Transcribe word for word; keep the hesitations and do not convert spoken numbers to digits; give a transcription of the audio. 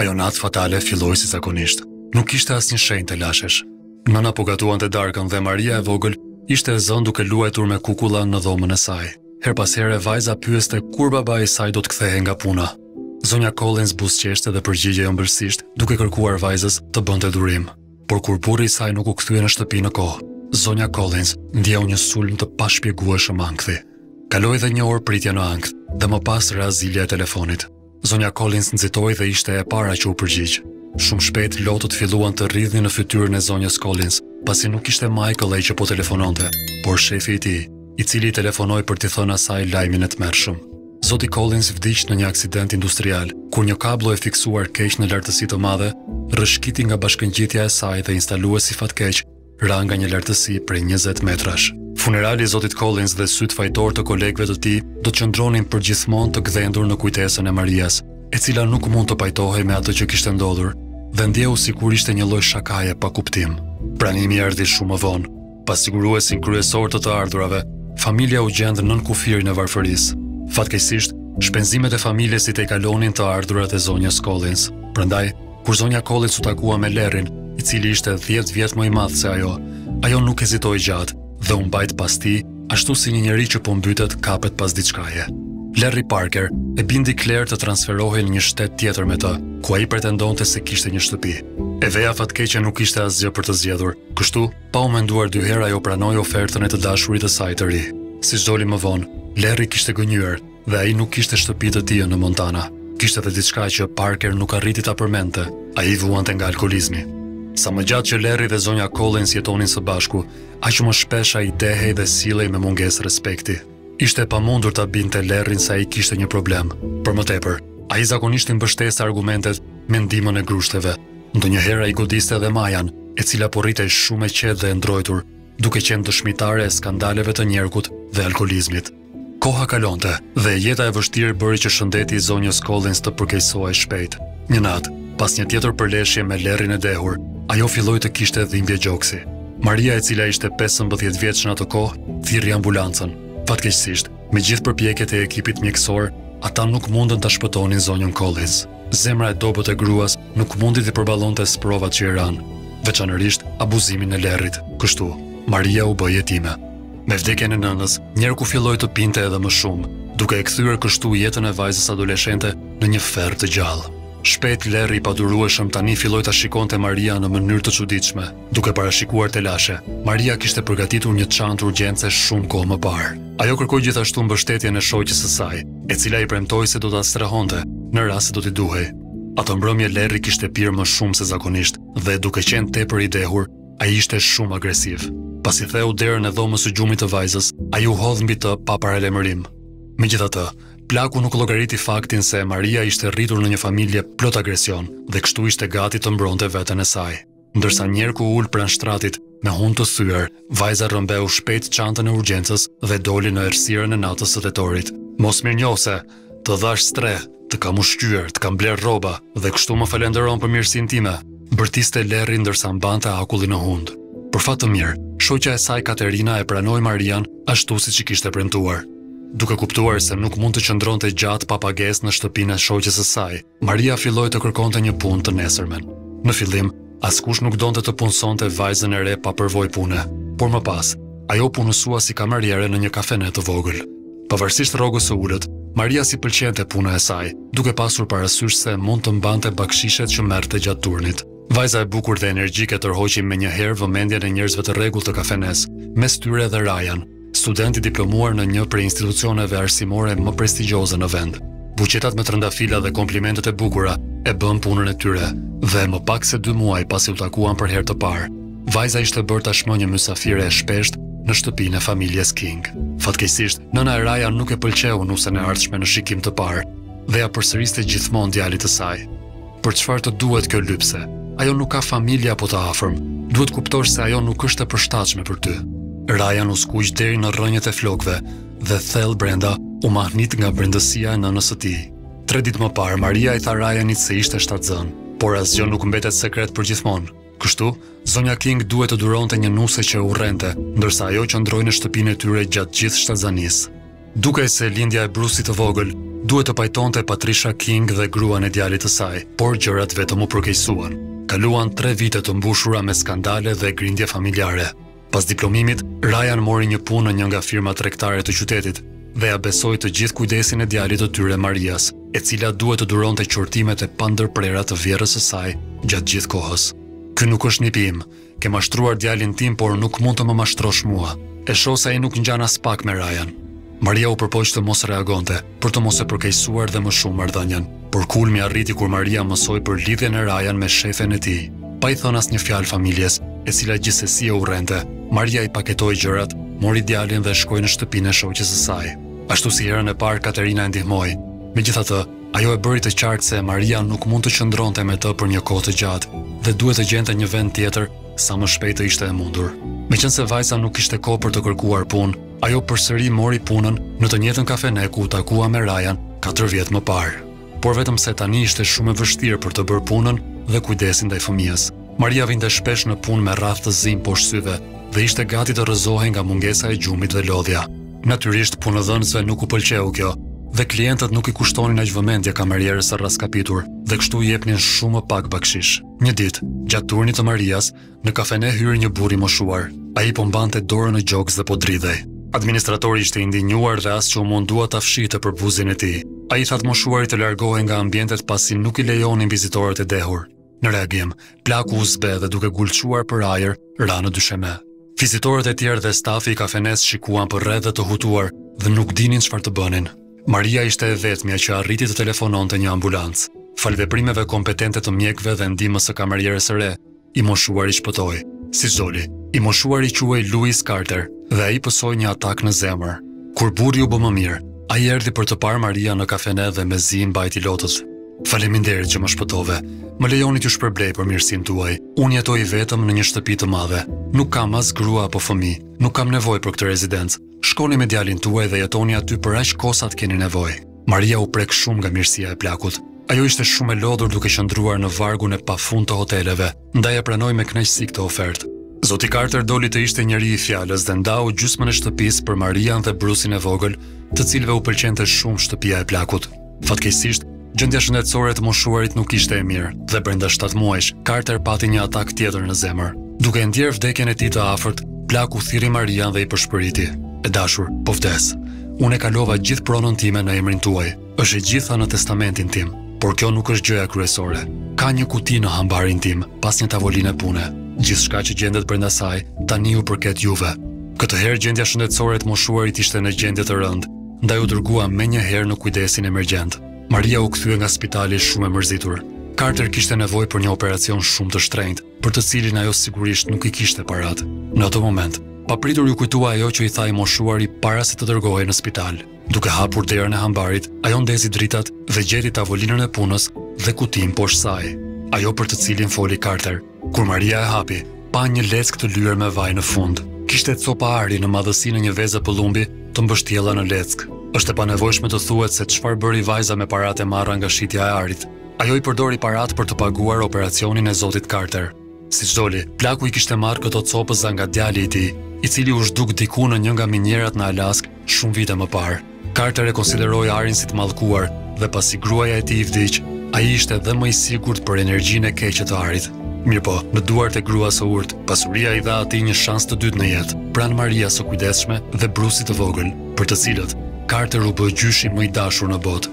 ajo natë fatale filloi si zakonisht. Nuk ishte asnjë shenjë të lashesh. Nëna po gatuante Darken dhe Maria e vogël ishte e zënë duke luajtur me kukulla në dhomën e saj. Her pas here vajza pyeste kur babai i saj do të kthehej nga puna. Zonja Collins buzëqeshte dhe përgjigjej ëmbërsisht duke kërkuar vajzës të bënte durim. Por kur burri i saj nuk u kthye në shtëpi në kohë, Zonja Collins ndjeu një sulm të pashpjegueshëm ankthi. Kaloi edhe një orë pritje në ankth dhe më pas ra zilja e telefonit. Zonja Collins nxitoi dhe ishte e para që u përgjigj. Shumë shpejt lotët filluan të rridhin në fytyrën e zonjës Collins, pasi nuk ishte Michael ai që po telefononte, por shefi i tij, i cili i telefonoi për t'i thënë asaj lajmin e tmerrshëm. Zoti Collins vdiq në një aksident industrial, kur një kablo e fiksuar keq në lartësi të madhe rrëshkiti nga bashkëngjitja e saj dhe instaluesi fatkeq ra nga një lartësi prej njëzet metrash. Funerali i zotit Collins dhe syt fajtor të kolegëve të tij do të qëndronin përgjithmonë të gdhendur në kujtesën e Marias, e cila nuk mund të pajtohej me atë që kishte ndodhur, dhe ndjehu sikur ishte një lloj shakaje pa kuptim. Pranimi erdhi shumë më vonë. Pas siguruesin kryesor të të ardhurave, familja u gjend nën kufirin e varfërisë. Fatkeqësisht, shpenzimet e familjes i tejkalonin të ardhurat e zonjës Collins. Prandaj, kur zonja Collins u takua me Larryn, i cili ishte dhjetë vjet më i madh se ajo, ajo nuk hezitoi gjatë dhe u mbajt pas tij, ashtu si një njerëz që po mbytet kapet pas diçkaje. Larry Parker e bindi Claire të transferohej në një shtet tjetër me të, ku ai pretendonte se kishte një shtëpi. Eveja fatkeqe nuk ishte asgjë për të zgjedhur, kështu, pa u menduar dy herë ajo pranoi ofertën e të dashurit të saj të ri. Siç doli më vonë, Larry kishte gënjur dhe ai nuk kishte shtëpi të tij në Montana. Kishte edhe diçka që Parker nuk arriti ta përmendte, ai vuante nga alkoolizmi. Sa më gjatë që Larry dhe zonja Collins jetonin së bashku, aq më shpesh ai dehej dhe sillej me mungesë respekti. Ishte pa mundur ta binte Larryn se ai kishte një problem. Për më tepër, ai zakonisht i mbështeste argumentet me ndihmën e grushteve. Ndonjëherë ai godiste edhe Maian, e cila po rritej shumë e qetë dhe e ndrojtur, duke qenë dëshmitare e skandaleve të njerëkut dhe alkoolizmit. Koha kalonte dhe jeta e vështirë bëri që shëndeti i zonjës Collins të përkeqësohej shpejt. Një natë, pas një tjetër përleshje me Larryn e dehur, ajo filloi të kishte dhimbje gjoksi. Maria, e cila ishte pesëmbëdhjetë vjeç në atë kohë, thirrri ambulancën. Fatkeqësisht, me gjithë përpjekjet e ekipit mjekësor, ata nuk mundën ta shpëtonin zonjën Collins. Zemra e dobët e gruas nuk mundi të përballonte sprovat që i ranë, veçanërisht abuzimin e Larryt. Kështu, Maria u bë jetime. Me vdekjen e nënës, njerku filloi të pinte edhe më shumë, duke e kthyer kështu jetën e vajzës adoleshente në një ferr të gjallë. Shpejt Larry i padurueshëm tani filloi ta shikonte Maria në mënyrë të çuditshme, duke parashikuar të lashe. Maria kishte përgatitur një çantë urgjence shumë kohë më parë. Ajo kërkoi gjithashtu mbështetjen e shoqes së saj, e cila i premtoi se do ta strehonte në rast se do t'i duhej. Atë mbrëmje Larry kishte pirë më shumë se zakonisht dhe duke qenë tepër i dehur, ai ishte shumë agresiv. Pasi theu derën e dhomës së gjumit të vajzës, ai u hodh mbi të pa paralajmërim. Megjithatë, plaku nuk llogariti faktin se Maria ishte rritur në një familje plot agresion dhe kështu ishte gati të mbronte veten e saj. Ndërsa njerku ul pranë shtratit me hund të thyer, vajza rrëmbeu shpejt çantën e urgjencës dhe doli në errësirën e natës së tetorit. Mos mirënjohse, të dhash streh, të kam ushqyer, të kam bler rroba dhe kështu më falenderon për mirësinë time. Bërtiste Larry ndërsa mbante akullin në hund. Për fat të mirë, shoqja e saj Katerina e pranoi Marian ashtu siç i kishte premtuar. Duke kuptuar se nuk mund të qëndronte gjatë pa pagesë në shtëpinë e shoqes së saj, Maria filloi të kërkonte një punë të nesërmen. Në fillim, askush nuk donte të punësonte vajzën e re pa përvojë pune, por më pas, ajo punësua si kameriere në një kafene të vogël. Pavarësisht rrogës së ulët, Maria si pëlqente puna e saj, duke pasur parasysh se mund të mbante bakshishet që merrte gjatë turnit. Vajza e bukur dhe energjike tërhoqi menjëherë vëmendjen e njerëzve të rregullt të kafenes, mes tyre edhe Ryan, studenti diplomuar në një prej institucioneve arsimore më prestigjioze në vend. Buqetat me trëndafila dhe komplimentet e bukura e bën punën e tyre, dhe më pak se dy muaj pasi u takuan për herë të parë, vajza ishte bërë tashmë një mysafire e shpeshtë në shtëpinë e familjes King. Fatkeqësisht, nëna e Rajan nuk e pëlqeu nusen e ardhshme në shikim të parë, dhe ja përsëriste gjithmonë djalit të saj. Për çfarë të duhet kjo lypse? Ajo nuk ka familje apo të afërm. Duhet kuptosh se ajo nuk është e përshtatshme për ty. Rajan u skuq deri në rrënjët e flokëve dhe thellë brenda u mahnit nga brendësia e nënës së tij. Tre ditë më parë Maria i tha Rajanit se ishte shtatzën, por asgjë nuk mbetet sekret për gjithmonë. Kështu, zonja King duhet të duronte një nuse që urrente, ndërsa ajo qëndroi në shtëpinë e tyre gjatë gjithë shtatzanisë. Dukej se lindja e Bruce-it të vogël Duhet të pajtonte Patricia King dhe gruan e djalit të saj, por gjërat vetëm u përkeqësuan. Kaluan tre vite të mbushura me skandale dhe grindje familjare. Pas diplomimit, Ryan mori një punë në një nga firma tregtare të qytetit dhe ja besoi të gjithë kujdesin e djalit të tyre Marias, e cila duhet të duronte qortimet e pandërprera të vjerrës së saj gjatë gjithë kohës. Ky nuk është nipi im. Ke mashtruar djalin tim, por nuk mund të më mashtrosh mua. E shoh se ai nuk ngjan as pak me Ryan. Maria u përpoq të mos reagonte, për të mos e përkeqësuar dhe më shumë marrëdhënien, por kulmi arriti kur Maria mësoi për lidhjen e Ryan me shefen e tij, pa i thënë asnjë fjalë familjes, e cila gjithsesi e urrente. Maria i paketoi gjërat, mori djalin dhe shkoi në shtëpinë e shoqes së saj. Ashtu si herën e parë Katerina e ndihmoi. Megjithatë, ajo e bëri të qartë se Maria nuk mund të qëndronte me të për një kohë të gjatë dhe duhet të gjente një vend tjetër sa më shpejt të ishte e mundur. Meqense vajza nuk kishte kohë për të kërkuar punë, ajo përsëri mori punën në të njëjtën kafene ku u takua me Ryan katër vjet më parë. Por vetëm se tani ishte shumë e vështirë për të bërë punën dhe kujdesin ndaj fëmijës. Maria vinte shpesh në punë me rradh të zim poshtë syve dhe ishte gati të rrëzohej nga mungesa e gjumit dhe lodhja. Natyrisht punëdhënësve nuk u pëlqeu kjo dhe klientët nuk i kushtonin aq vëmendje kamerierës së rraskapitur dhe kështu i jepnin shumë më pak bakshish. Një ditë, gjatë turnit të Marias, në kafene hyri një burr i moshuar. Ai po mbante dorën në gjoks dhe po dridhej. Administratori ishte i ndinjuar dhe as që u mundua ta fshihte për buzin e tij. Ai thatë moshuarit të largohej nga ambientet pasi nuk i lejonin vizitorët e dehur. Në reagim, plaku u zbe dhe duke gulçuar për ajër, ra në dysheme. Vizitorët e tjerë dhe stafi i kafenes shikuan për rreth dhe të hutuar dhe nuk dinin çfarë të bënin. Maria ishte e vetmja që arriti të telefononte një ambulancë. Falveprimeve kompetente të mjekëve dhe ndihmës së kamerierës së re, i moshuari shpëtoi. Si zoli, i moshuari quhej Louis Carter dhe ai pësoi një atak në zemër. Kur burri u bë më mirë, ai erdhi për të parë Maria në kafene dhe me zi mbajti lotët. Faleminderit që më shpëtove. Më lejoni t'ju shpërblej për mirësinë tuaj. Unë jetoj vetëm në një shtëpi të madhe. Nuk kam as grua apo fëmijë. Nuk kam nevojë për këtë rezidencë. Shkoni me djalin tuaj dhe jetoni aty për aq kohë sa keni nevojë. Maria u prek shumë nga mirësia e plakut. Ajo ishte shumë e lodhur duke qëndruar në vargun e pafund të hoteleve, ndaj e pranoi me kënaqësi këtë ofertë. Zoti Carter doli të ishte njëri i fjalës dhe ndau gjysmën e shtëpisë për Marian dhe Bruce-in e vogël, të cilëve u pëlqente shumë shtëpia e plakut. Fatkeqësisht, gjendja shëndetësore të moshuarit nuk ishte e mirë dhe brenda shtatë muajsh Carter pati një atak tjetër në zemër. Duke ndjer vdekjen e tij të afërt, plaku thirri Marian dhe i përshpëriti. E dashur, po vdes. Unë e kalova gjithë pronën time në emrin tuaj. Është e gjitha në testamentin tim, por kjo nuk është gjëja kryesore. Ka një kuti në hambarin tim, pas një tavolinë pune. Gjithçka që gjendet brenda saj, tani u përket juve. Këtë herë gjendja shëndetësore të moshuarit ishte në gjendje të rëndë, ndaj u dërgua menjëherë në kujdesin emergjent. Maria u kthye nga spitali shumë e mërzitur. Carter kishte nevojë për një operacion shumë të shtrenjtë, për të cilin ajo sigurisht nuk i kishte parat. Në atë moment, papritur ju kujtua ajo që i tha i moshuari para se të dërgohej në spital. Duke hapur derën e hambarit, ajo ndezi dritat dhe gjeti tavolinën e punës dhe kutin poshtë saj, ajo për të cilin foli Carter. Kur Maria e hapi, pa një leck të lyer me vaj në fund. Kishte copa ari në madhësinë e një veze pëllumbi të mbështjella në leck. Është e panevojshme të thuhet se çfarë bëri vajza me paratë e marra nga shitja e arit. Ajo i përdori parat për të paguar operacionin e zotit Carter. Siç doli, plaku i kishte marrë këto copëza nga djali i tij, i cili u zhduk diku në një nga minjerat në Alaska shumë vite më parë. Carter e konsideroi arin si të mallkuar dhe pasi gruaja e tij i vdiq, ai ishte edhe më i sigurt për energjinë e keqe të arit. Mirpo, në duart e gruas së urt, pasuria i dha atij një shans të dytë në jetë, pranë Marias së kujdesshme dhe Bruce-it të vogël, për të cilët Carter u bë gjyshi më i dashur në botë.